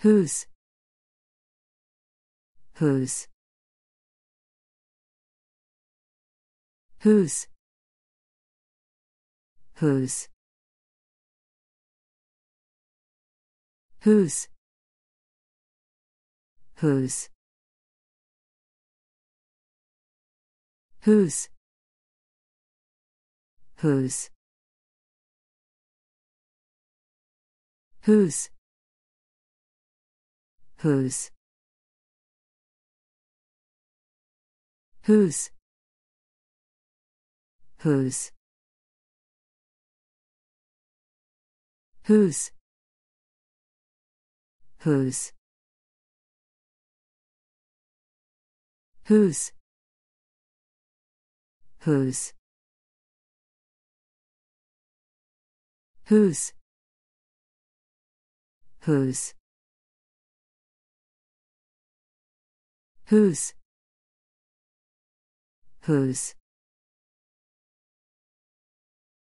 Whose? Whose? Whose? Whose? Whose? Whose? Whose? Whose? Whose? Whose? Whose? Whose? Whose? Whose? Whose? Whose? Whose? Whose? Whose? Whose?